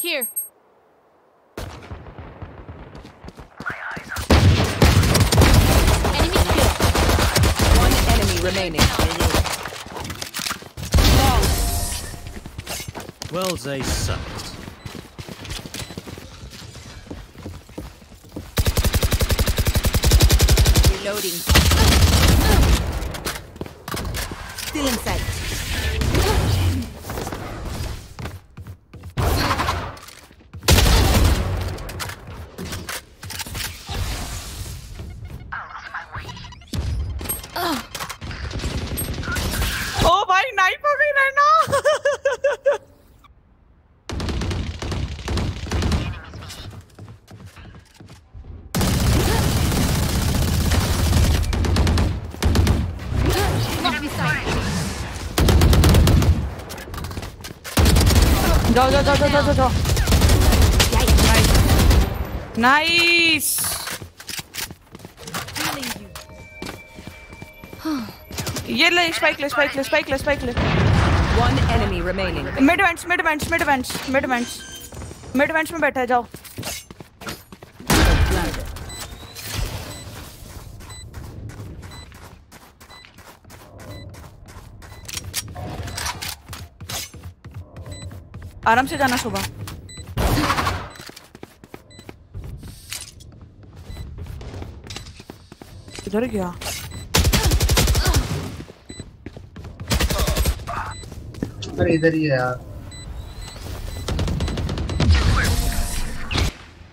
Here. My eyes are... Enemy killed. One enemy remaining. No. Well, they sucked. Reloading. Still in sight. Go. Nice. Yeah, let's spike. One enemy remaining. Mid vents में बैठा जाओ. आराम से जाना सुबह. किधर गया? अरे इधर ही है यार.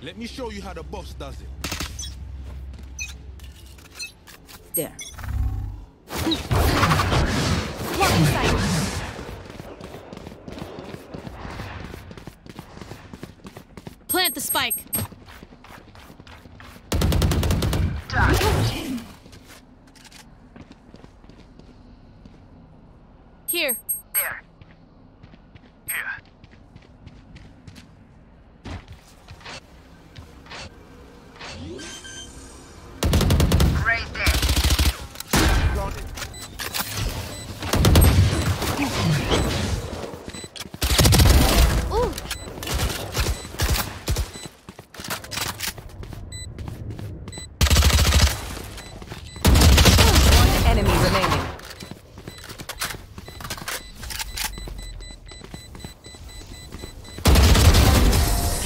Let me show you how the boss does it. There. Plant the spike. Here. There. Here. Right there. Got it.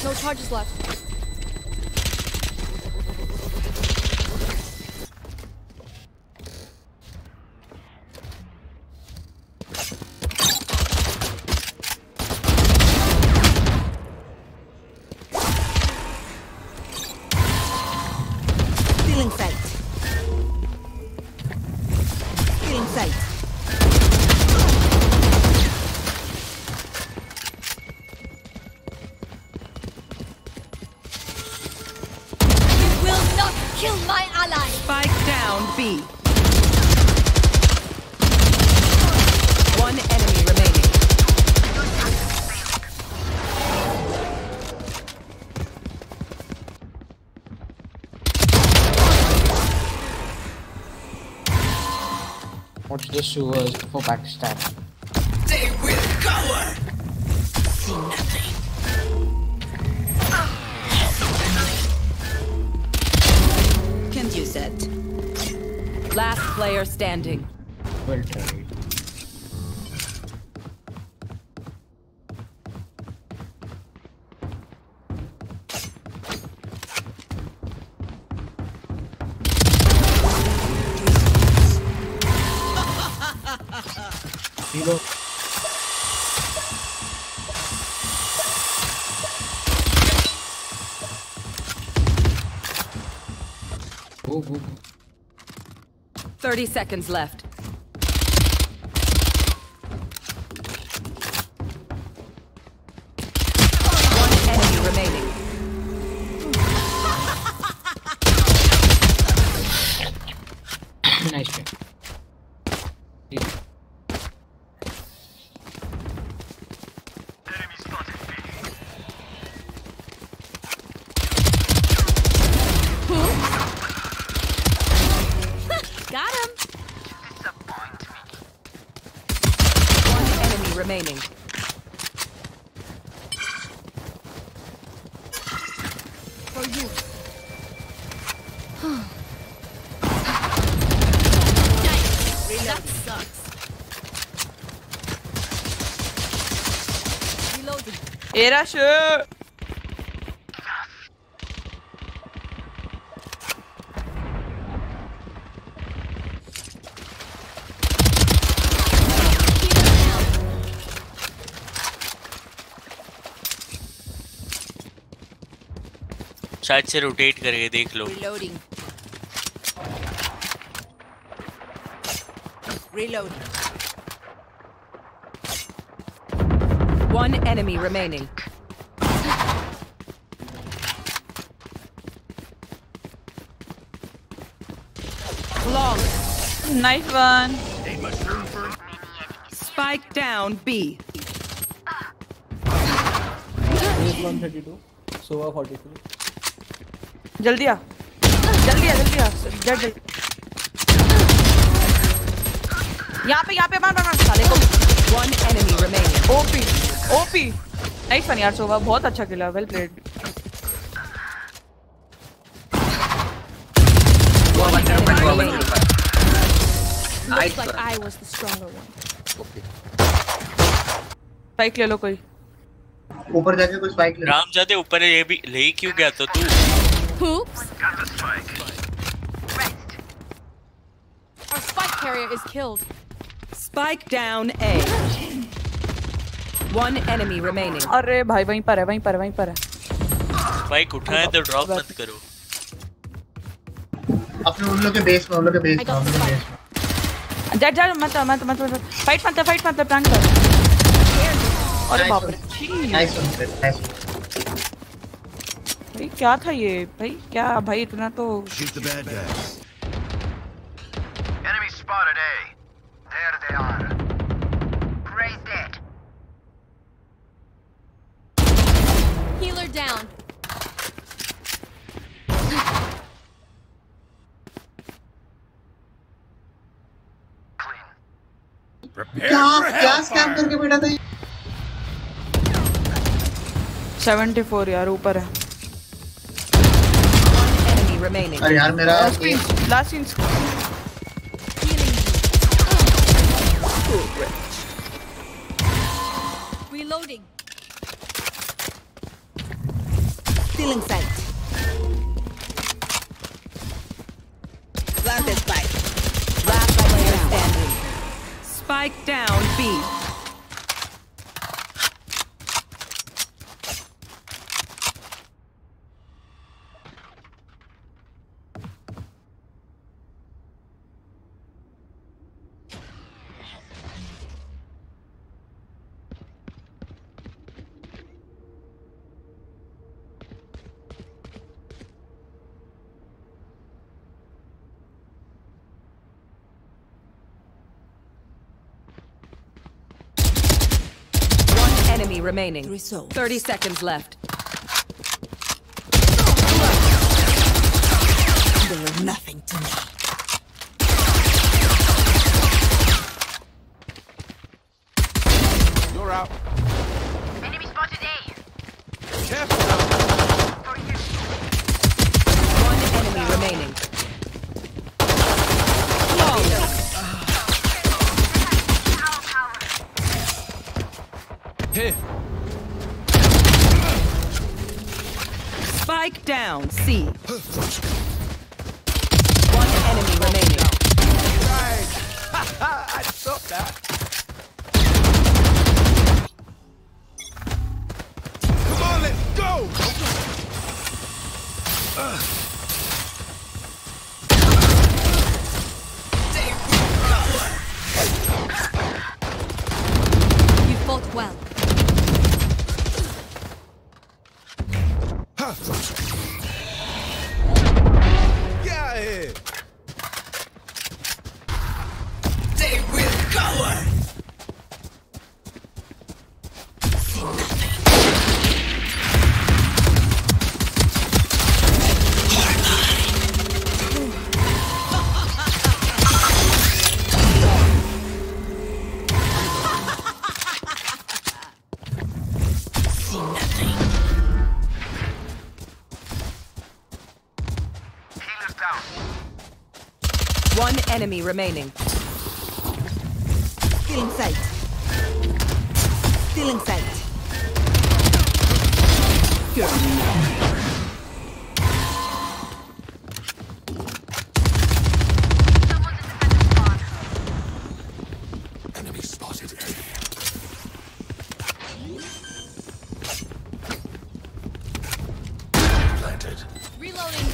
No charges left. Stealing sight. Kill my ally. Spike down B. One enemy remaining. Watch the sewers for backstab. They will cover. See nothing. Last player standing. Well carried. Reload. Go. 30 seconds left. One enemy remaining. Nice job. remaining. For you. Nice. That sucks. Reloading. Era sure. शायद से rotate करके देख लो। Reloading. Reloading. One enemy remaining. Long. Nice one. Spike down B. 132. Sova 43. जल्दी आ, जल्दी आ, जल्दी आ, जल्दी। यहाँ पे मार, मार, मार। साले को। One enemy remaining. OP, OP. Nice one यार सोवा, बहुत अच्छा खेला, well played. Looks like I was the stronger one. Spike ले लो कोई। ऊपर जाके कोई spike ले। राम जाते ऊपर ये भी ले ही क्यों गया तो तू? Oops. Got the spike. Rest. Our spike carrier is killed. Spike down A. One enemy remaining. अरे भाई वहीं पर है, वहीं पर है, वहीं पर है। Spike उठाए तो drop मत करो। अपने उन लोग के base में, उन लोग के base में। जा जा मत मत मत fight मत prank कर। अरे बाप रे। Nice one, nice one. क्या था ये भाई, क्या भाई इतना तो। Enemy spotted A. There they are. Raise dead. Healer down. क्या स्कैम करके बैठा था ये? 74 यार ऊपर है remaining. अरे यार मेरा last in reloading. Stealing sight. Last spike. Last player standing. Spike down B. Enemy remaining. 30 seconds left. There is nothing to me. You're out. Enemy spotted A. Careful. For you. One enemy remaining. Spike down, C. One enemy remaining. Right. I saw that. Come on, let's go. You fought well. enemy remaining. Stealing sight. Stealing sight. Enemy spotted. Planted. Reloading.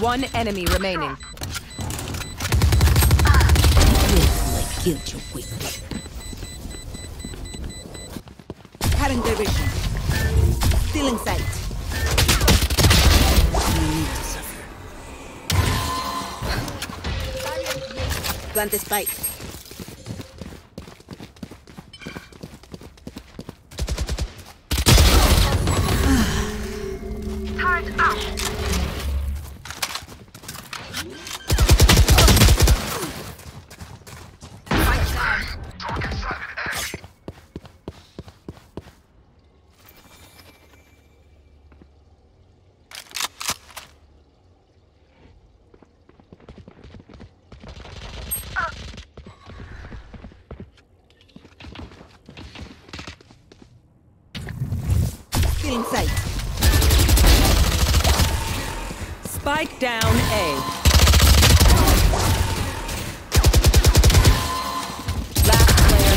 One enemy remaining. Current division. Stealing sight. Plant the spike. Turret out. Stealing sight. Spike down A. Last player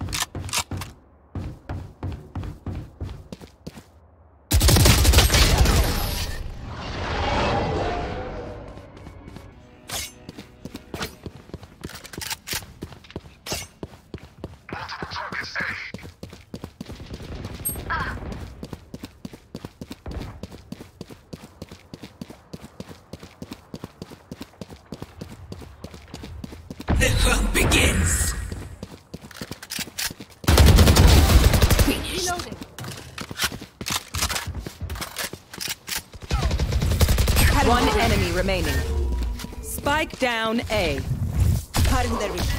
The hunt begins. Finished. Reloading. One enemy remaining. Spike down A. Pardon the reach.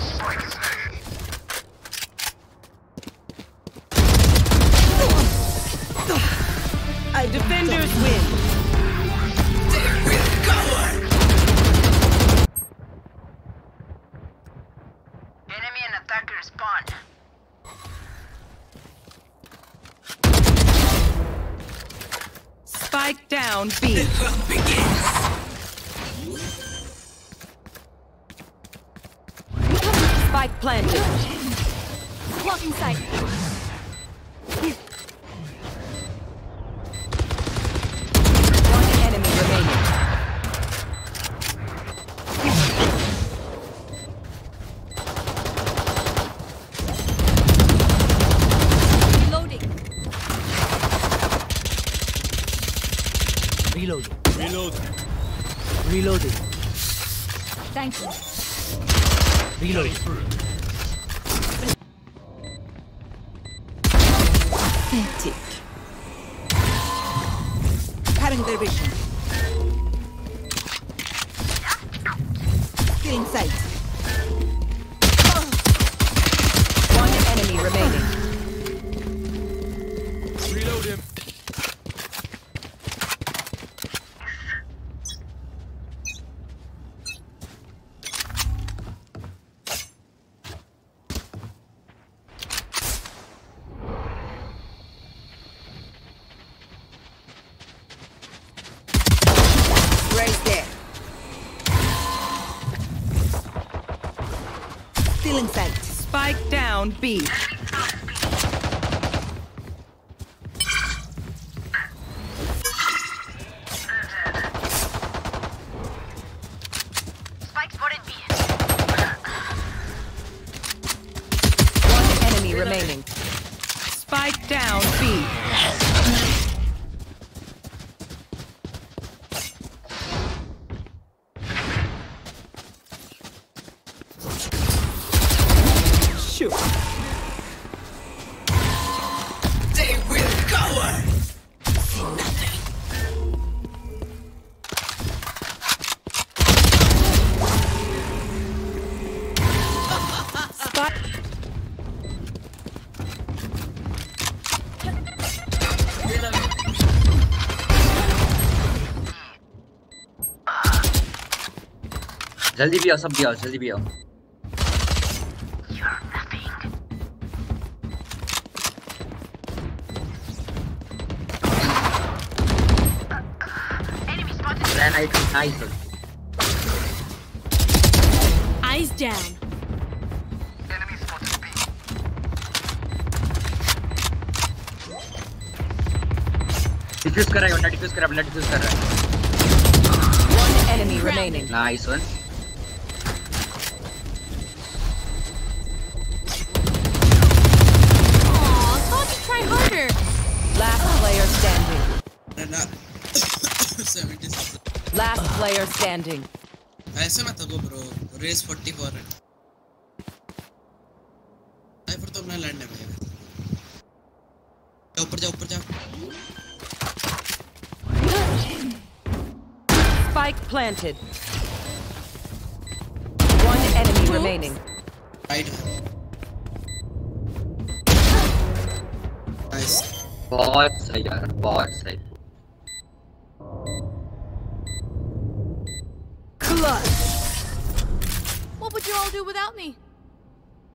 Spike is A. Our defenders win. Spike down B. The hunt begins. Spike planted. Blocking sight. One enemy remaining. Reloading. Thank you. Reloading. Pathetic. Cutting their vision. Still in sight. One enemy remaining. Reload him. Stealing sight. Spike down B. Spike spotted B. One enemy remaining. Spike down B. you. They will cower for nothing. Spot. जल्दी भी आओ, सब भी आओ, जल्दी भी आओ. Eyes down. Enemy spotted B. Defuse कर रहा है बंदा, defuse कर रहा है बंदा, defuse कर रहा है. One enemy remaining. Nice one. Last player standing. ऐसे मत करो bro. Race 44 है. आई पर तो अपना लड़ने पड़ेगा. ऊपर जा, ऊपर जा. Spike planted. One enemy remaining. Right. Nice. बहुत सही यार, बहुत सही. What would you all do without me?